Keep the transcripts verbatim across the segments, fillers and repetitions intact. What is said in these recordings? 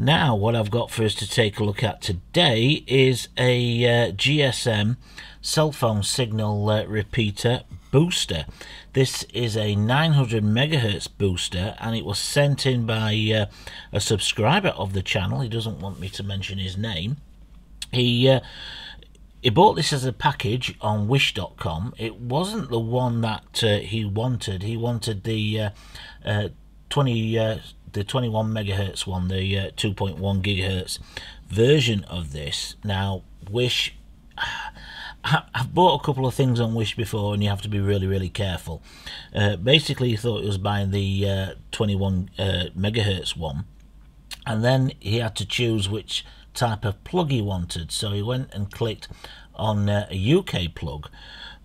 Now what I've got for us to take a look at today is a uh, G S M cell phone signal uh, repeater booster. This is a nine hundred megahertz booster, and it was sent in by uh, a subscriber of the channel. He doesn't want me to mention his name. He uh, He bought this as a package on Wish dot com. It wasn't the one that uh, he wanted. He wanted the uh, uh, twenty, uh, the twenty-one megahertz one, the uh, two point one gigahertz version of this. Now, Wish, I, I've bought a couple of things on Wish before, and you have to be really, really careful. Uh, basically, he thought he was buying the uh, twenty-one megahertz one, and then he had to choose which type of plug he wanted, so he went and clicked on uh, a U K plug.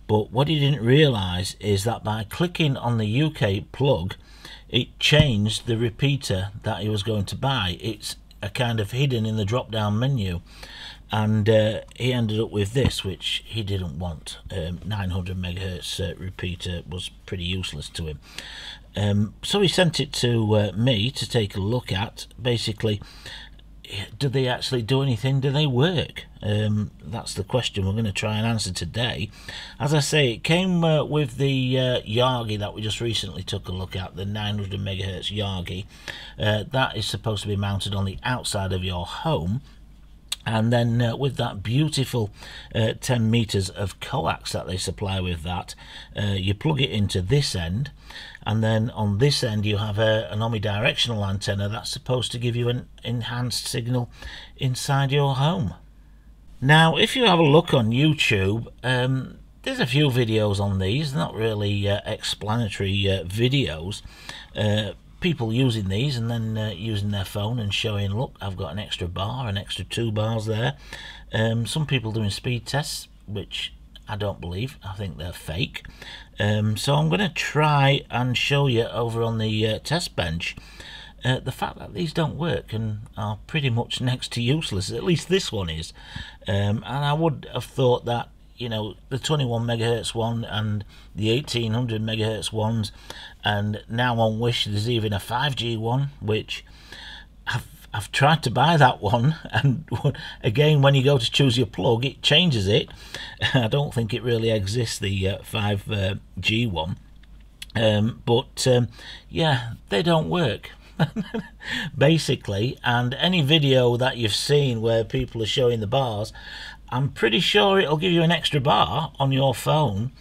But what he didn't realise is that by clicking on the U K plug, it changed the repeater that he was going to buy. It's a kind of hidden in the drop down menu, and uh, he ended up with this, which he didn't want. um, nine hundred megahertz uh, repeater was pretty useless to him. Um, so he sent it to uh, me to take a look at. Basically, do they actually do anything? Do they work? Um, that's the question we're going to try and answer today. As I say, it came uh, with the uh, Yagi that we just recently took a look at, the nine hundred megahertz Yagi. Uh, that is supposed to be mounted on the outside of your home. And then uh, with that beautiful uh, ten meters of coax that they supply with that, uh, you plug it into this end, and then on this end you have a, an omnidirectional antenna that's supposed to give you an enhanced signal inside your home. Now, if you have a look on YouTube, um, there's a few videos on these, not really uh, explanatory uh, videos. Uh, people using these and then uh, using their phone and showing, look, I've got an extra bar, an extra two bars there. Um, some people doing speed tests, which I don't believe. I think they're fake. Um, so I'm going to try and show you over on the uh, test bench uh, the fact that these don't work and are pretty much next to useless. At least this one is. Um, and I would have thought that, you know, the twenty-one megahertz one and the eighteen hundred megahertz ones, and now on Wish there's even a five G one, which I've, I've tried to buy that one, and again when you go to choose your plug it changes it. I don't think it really exists, the uh, five G one, um, but um, yeah, they don't work. Basically, and any video that you've seen where people are showing the bars, I'm pretty sure it'll give you an extra bar on your phone,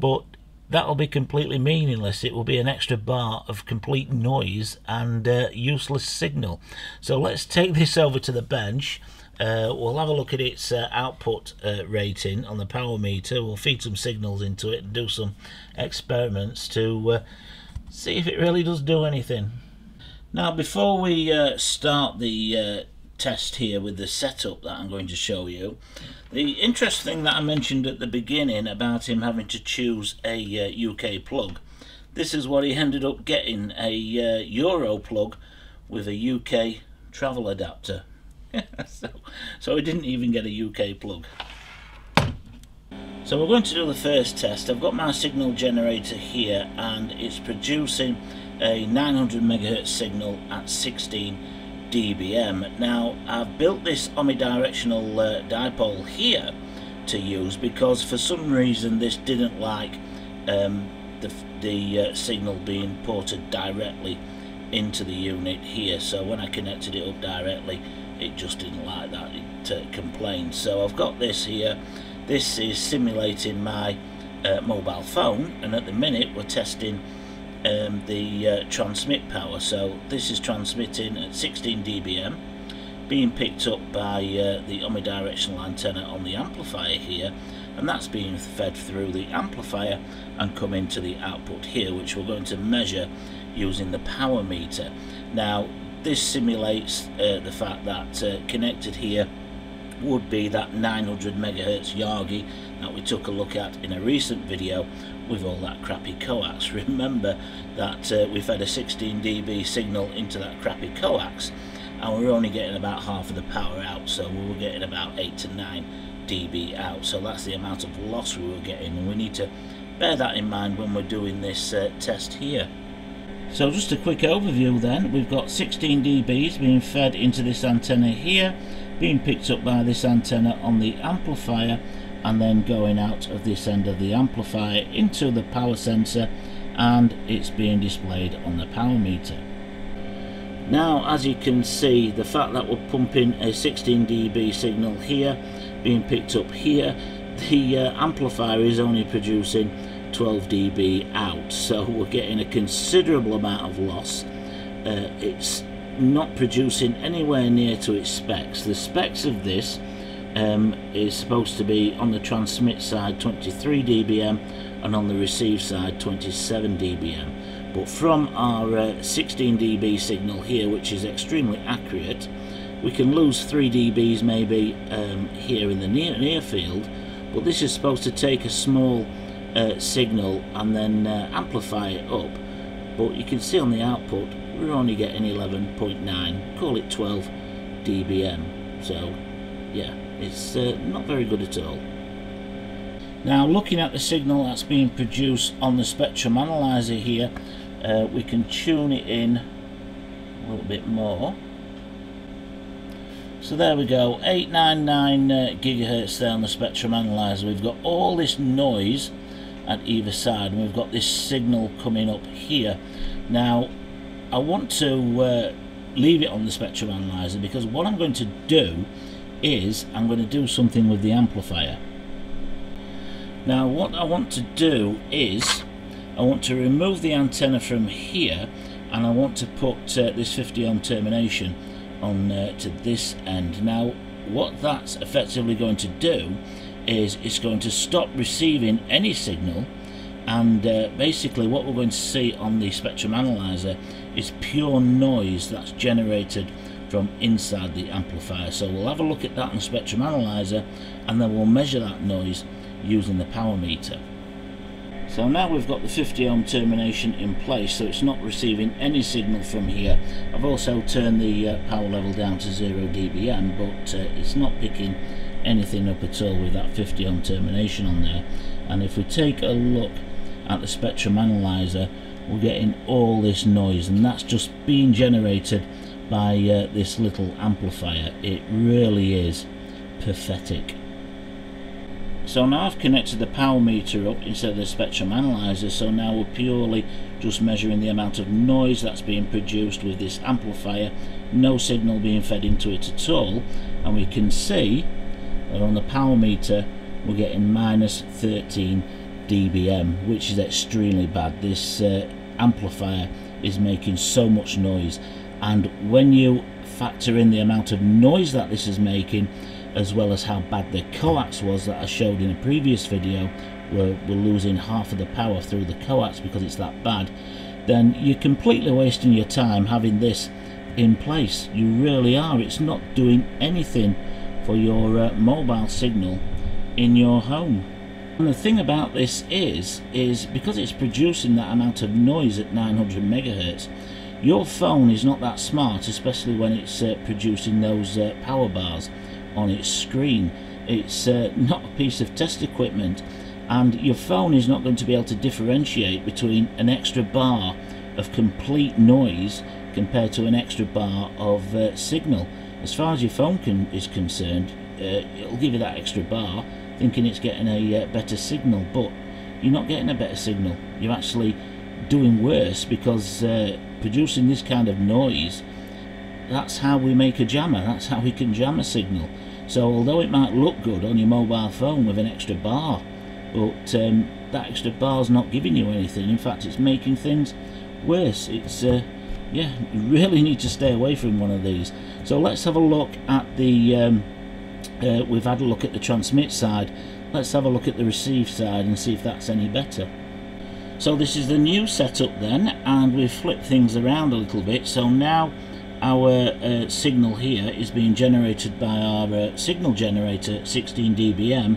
but that'll be completely meaningless. It will be an extra bar of complete noise and uh, useless signal. So let's take this over to the bench. Uh, we'll have a look at its uh, output uh, rating on the power meter. We'll feed some signals into it and do some experiments to uh, see if it really does do anything. Now, before we uh, start the uh, test here with the setup that I'm going to show you, the interesting thing that I mentioned at the beginning about him having to choose a uh, U K plug, this is what he ended up getting, a uh, Euro plug with a U K travel adapter. so, so he didn't even get a U K plug. So we're going to do the first test. I've got my signal generator here, and it's producing a nine hundred megahertz signal at sixteen D B M. Now, I've built this omnidirectional uh, dipole here to use because for some reason this didn't like um, the, the uh, signal being ported directly into the unit here. So when I connected it up directly, it just didn't like that. It uh, complained. So I've got this here. This is simulating my uh, mobile phone, and at the minute we're testing Um, the uh, transmit power. So this is transmitting at sixteen D B M, being picked up by uh, the omnidirectional antenna on the amplifier here, and that's being fed through the amplifier and come into the output here, which we're going to measure using the power meter. Now, this simulates uh, the fact that uh, connected here would be that nine hundred megahertz Yagi that we took a look at in a recent video with all that crappy coax. Remember that uh, we fed a sixteen D B signal into that crappy coax, and we were only getting about half of the power out, so we were getting about eight to nine D B out. So that's the amount of loss we were getting, and we need to bear that in mind when we're doing this uh, test here. So just a quick overview then, we've got sixteen dBs being fed into this antenna here, being picked up by this antenna on the amplifier, and then going out of this end of the amplifier into the power sensor, and it's being displayed on the power meter. Now, as you can see, the fact that we're pumping a sixteen dB signal here, being picked up here, the uh, amplifier is only producing twelve dB out, so we're getting a considerable amount of loss. Uh, it's not producing anywhere near to its specs. The specs of this um, is supposed to be on the transmit side twenty-three dBm and on the receive side twenty-seven dBm. But from our uh, sixteen dB signal here, which is extremely accurate, we can lose three dBs maybe um, here in the near, near field, but this is supposed to take a small uh, signal and then uh, amplify it up. But you can see on the output we're only getting eleven point nine, call it twelve dBm, so yeah, it's uh, not very good at all. Now, looking at the signal that's being produced on the spectrum analyzer here, uh, we can tune it in a little bit more. So there we go, eight ninety-nine uh, gigahertz there on the spectrum analyzer. We've got all this noise at either side, and we've got this signal coming up here. Now, I want to uh, leave it on the spectrum analyzer, because what I'm going to do is I'm going to do something with the amplifier. Now, what I want to do is I want to remove the antenna from here, and I want to put uh, this fifty ohm termination on uh, to this end. Now, what that's effectively going to do is it's going to stop receiving any signal, and uh, basically what we're going to see on the spectrum analyzer is pure noise that's generated from inside the amplifier. So we'll have a look at that on the spectrum analyzer, and then we'll measure that noise using the power meter. So now we've got the fifty ohm termination in place, so it's not receiving any signal from here. I've also turned the uh, power level down to zero dBm, but uh, it's not picking anything up at all with that fifty ohm termination on there. And if we take a look at the spectrum analyzer, we're getting all this noise, and that's just being generated by uh, this little amplifier. It really is pathetic. So now I've connected the power meter up instead of the spectrum analyzer, so now we're purely just measuring the amount of noise that's being produced with this amplifier, no signal being fed into it at all, and we can see that on the power meter we're getting minus thirteen dBm, which is extremely bad. This uh, amplifier is making so much noise, and when you factor in the amount of noise that this is making, as well as how bad the coax was that I showed in a previous video, where we're losing half of the power through the coax because it's that bad, then you're completely wasting your time having this in place. You really are. It's not doing anything for your uh, mobile signal in your home. And the thing about this is, is because it's producing that amount of noise at nine hundred megahertz, your phone is not that smart, especially when it's uh, producing those uh, power bars on its screen. It's uh, not a piece of test equipment, and your phone is not going to be able to differentiate between an extra bar of complete noise compared to an extra bar of uh, signal. As far as your phone can, is concerned, uh, it'll give you that extra bar thinking it's getting a uh, better signal, but you're not getting a better signal. You're actually doing worse, because uh, producing this kind of noise, that's how we make a jammer, that's how we can jam a signal. So although it might look good on your mobile phone with an extra bar, but um, that extra bar's not giving you anything. In fact, it's making things worse. It's uh, yeah, you really need to stay away from one of these. So let's have a look at the um, uh, we've had a look at the transmit side, let's have a look at the receive side and see if that's any better. So this is the new setup then, and we've flipped things around a little bit. So now our uh, signal here is being generated by our uh, signal generator, sixteen dBm.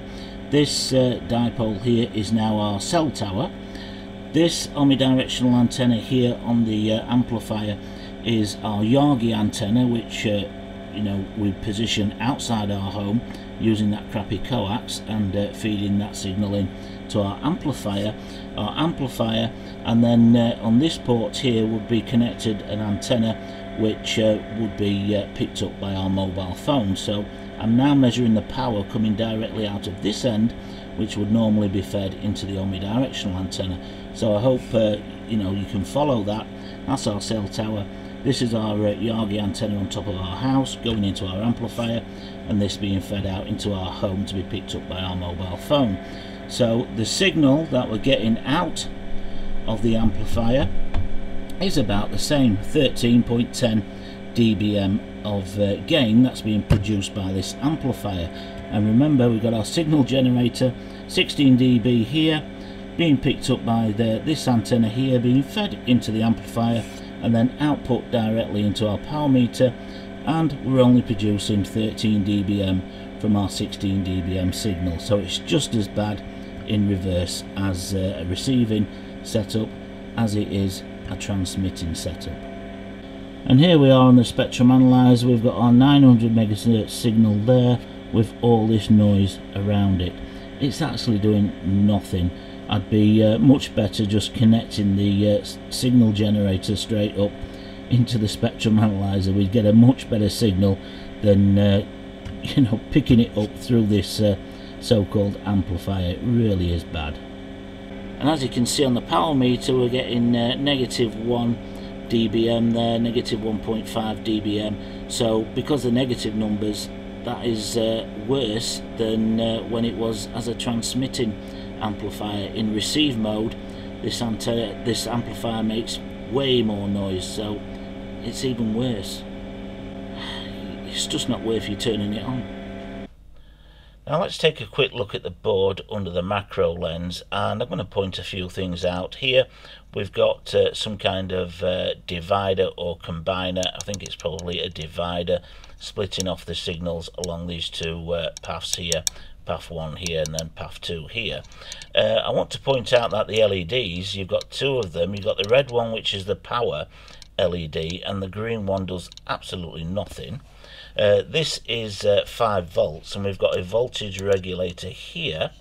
This uh, dipole here is now our cell tower. This omnidirectional antenna here on the uh, amplifier is our Yagi antenna, which uh, you know, we position outside our home using that crappy coax and uh, feeding that signal in to our amplifier, our amplifier, and then uh, on this port here would be connected an antenna which uh, would be uh, picked up by our mobile phone. So I'm now measuring the power coming directly out of this end, which would normally be fed into the omnidirectional antenna. So I hope uh, you know, you can follow that. That's our cell tower. This is our uh, Yagi antenna on top of our house going into our amplifier, and this being fed out into our home to be picked up by our mobile phone. So the signal that we're getting out of the amplifier is about the same, thirteen point one zero d B m of uh, gain that's being produced by this amplifier. And remember, we've got our signal generator, sixteen d B here, being picked up by the, this antenna here, being fed into the amplifier, and then output directly into our power meter, and we're only producing thirteen d B m from our sixteen d B m signal. So it's just as bad in reverse as uh, a receiving setup as it is a transmitting setup. And here we are on the spectrum analyzer. We've got our nine hundred megahertz signal there with all this noise around it. It's actually doing nothing. I'd be uh, much better just connecting the uh, signal generator straight up into the spectrum analyzer. We'd get a much better signal than uh, you know, picking it up through this uh, so-called amplifier. It really is bad. And as you can see on the power meter, we're getting uh, negative one d B m there, negative one point five d B m. So because the negative numbers, that is uh, worse than uh, when it was as a transmitting amplifier. In receive mode, this antenna, this amplifier makes way more noise, so it's even worse. It's just not worth you turning it on. Now let's take a quick look at the board under the macro lens, and I'm going to point a few things out. Here we've got uh, some kind of uh, divider or combiner. I think it's probably a divider, splitting off the signals along these two uh, paths here, path one here and then path two here. Uh, I want to point out that the L E Ds, you've got two of them. You've got the red one, which is the power L E D, and the green one does absolutely nothing. Uh, this is uh, five volts, and we've got a voltage regulator here.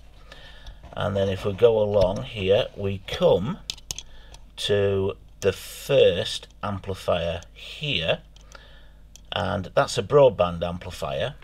And then if we go along here, we come to the first amplifier here, and that's a broadband amplifier.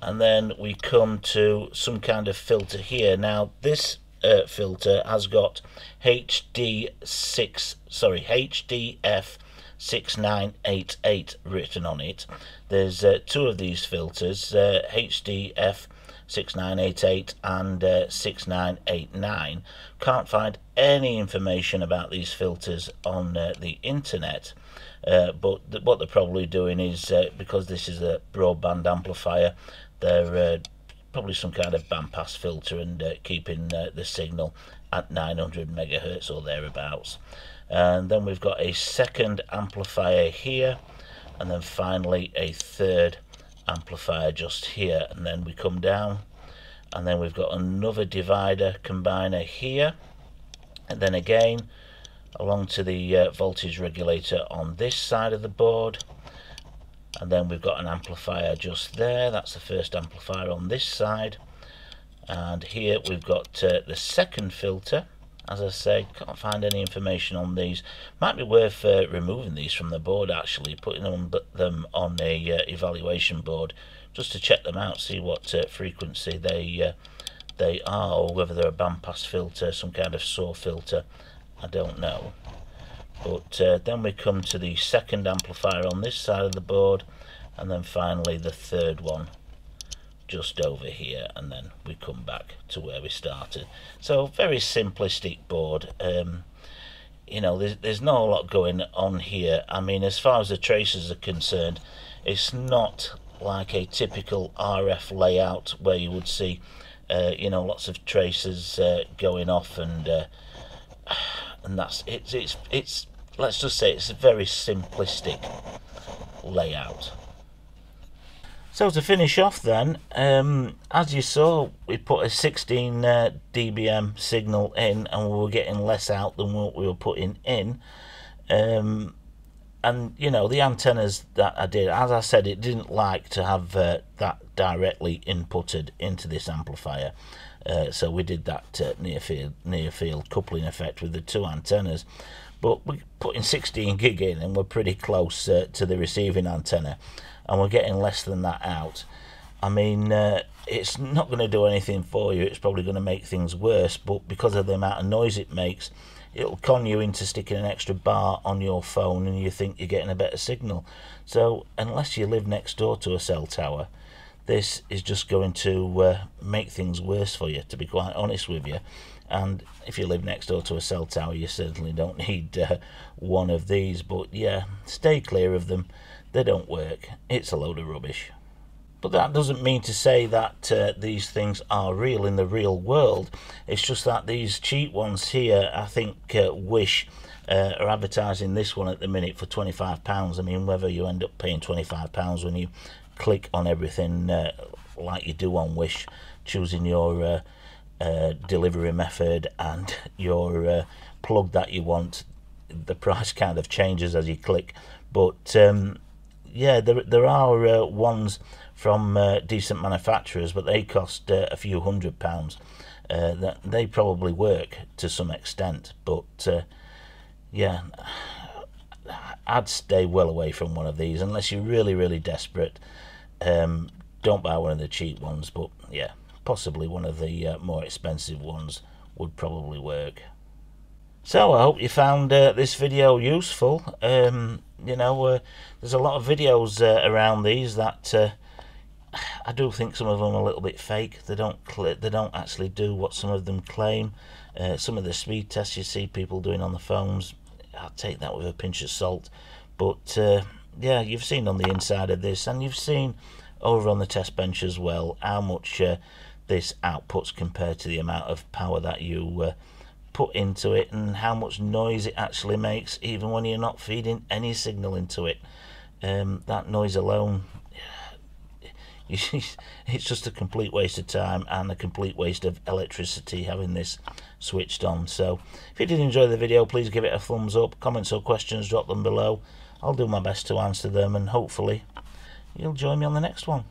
And then we come to some kind of filter here. Now this uh, filter has got H D six sorry H D F six nine eight eight written on it. There's uh, two of these filters, uh, H D F six nine eight eight and uh, six nine eight nine. Can't find any information about these filters on uh, the internet, uh, but th what they're probably doing is, uh, because this is a broadband amplifier, they're uh, probably some kind of bandpass filter and uh, keeping uh, the signal at nine hundred megahertz or thereabouts. And then we've got a second amplifier here, and then finally a third amplifier just here. And then we come down, and then we've got another divider combiner here, and then again along to the uh, voltage regulator on this side of the board. And then we've got an amplifier just there. That's the first amplifier on this side. And here we've got uh, the second filter. As I say, can't find any information on these. Might be worth uh, removing these from the board, actually, putting on them on a uh, evaluation board, just to check them out, see what uh, frequency they uh, they are, or whether they're a bandpass filter, some kind of SAW filter. I don't know. But uh, then we come to the second amplifier on this side of the board, and then finally the third one just over here, and then we come back to where we started. So very simplistic board. Um, you know, there's, there's not a lot going on here. I mean, as far as the traces are concerned, it's not like a typical R F layout where you would see, uh, you know, lots of traces uh, going off, and uh, and that's it's it's it's let's just say it's a very simplistic layout. So to finish off then, um, as you saw, we put a sixteen d B m signal in, and we were getting less out than what we were putting in. Um, and you know, the antennas that I did, as I said, it didn't like to have uh, that directly inputted into this amplifier, uh, so we did that uh, near field near field coupling effect with the two antennas. But we're putting sixteen gig in, and we're pretty close uh, to the receiving antenna, and we're getting less than that out. I mean, uh, it's not going to do anything for you. It's probably going to make things worse, but because of the amount of noise it makes, it'll con you into sticking an extra bar on your phone, and you think you're getting a better signal. So unless you live next door to a cell tower, this is just going to uh, make things worse for you, to be quite honest with you. And if you live next door to a cell tower, you certainly don't need uh, one of these. But yeah, stay clear of them. They don't work. It's a load of rubbish. But that doesn't mean to say that uh, these things are real in the real world. It's just that these cheap ones here, I think uh, Wish uh, are advertising this one at the minute for twenty-five pounds. I mean, whether you end up paying twenty-five pounds when you click on everything uh, like you do on Wish, choosing your uh, uh, delivery method and your uh, plug that you want, the price kind of changes as you click. But um, yeah, there, there are uh, ones from uh, decent manufacturers, but they cost uh, a few hundred pounds. Uh, that they probably work to some extent, but uh, yeah, I'd stay well away from one of these unless you're really, really desperate. Um, don't buy one of the cheap ones, but yeah, possibly one of the uh, more expensive ones would probably work. So I hope you found uh, this video useful. Um, you know, uh, there's a lot of videos uh, around these that. Uh, I do think some of them are a little bit fake. They don't they don't actually do what some of them claim. Uh, some of the speed tests you see people doing on the phones, I'll take that with a pinch of salt. But uh, yeah, you've seen on the inside of this, and you've seen over on the test bench as well how much uh, this outputs compared to the amount of power that you uh, put into it, and how much noise it actually makes even when you're not feeding any signal into it. Um, that noise alone, it's just a complete waste of time and a complete waste of electricity having this switched on. So if you did enjoy the video, please give it a thumbs up. Comments or questions, drop them below. I'll do my best to answer them, and hopefully you'll join me on the next one.